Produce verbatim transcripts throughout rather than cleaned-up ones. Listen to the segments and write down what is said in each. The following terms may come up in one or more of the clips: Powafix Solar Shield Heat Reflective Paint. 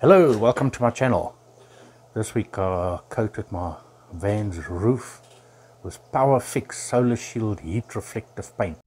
Hello, welcome to my channel. This week I coated my van's roof with Powafix Solar Shield Heat Reflective Paint.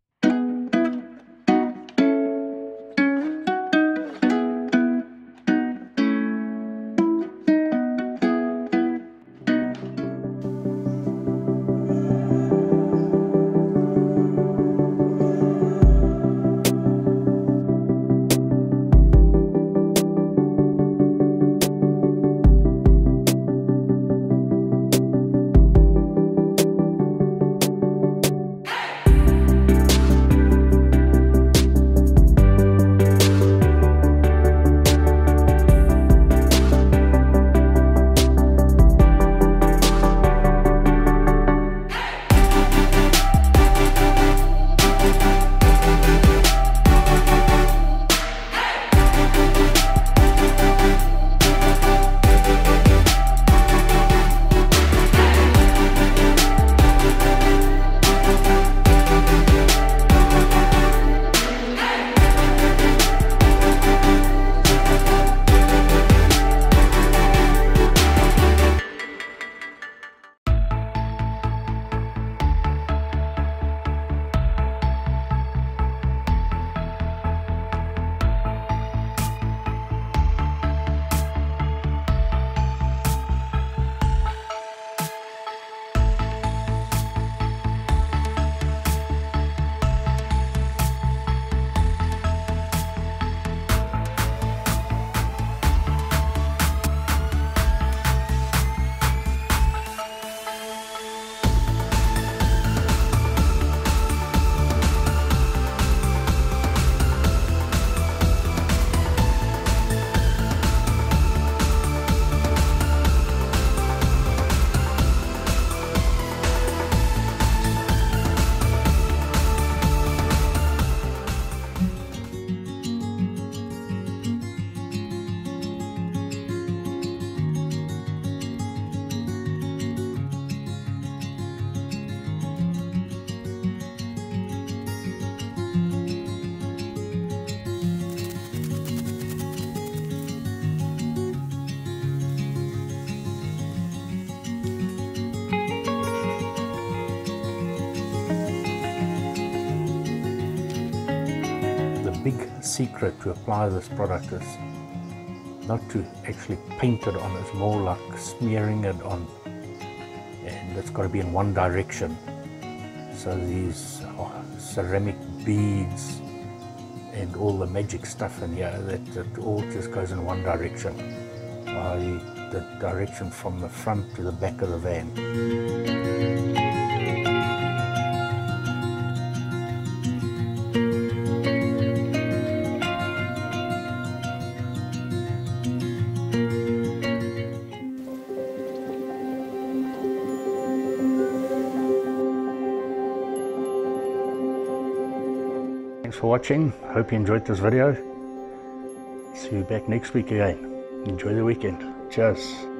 Big secret to apply this product is not to actually paint it on, it's more like smearing it on, and it's got to be in one direction. So these oh, ceramic beads and all the magic stuff in here, that it all just goes in one direction, by the direction from the front to the back of the van. Thanks for watching. Hope you enjoyed this video. See you back next week again. Enjoy the weekend. Cheers.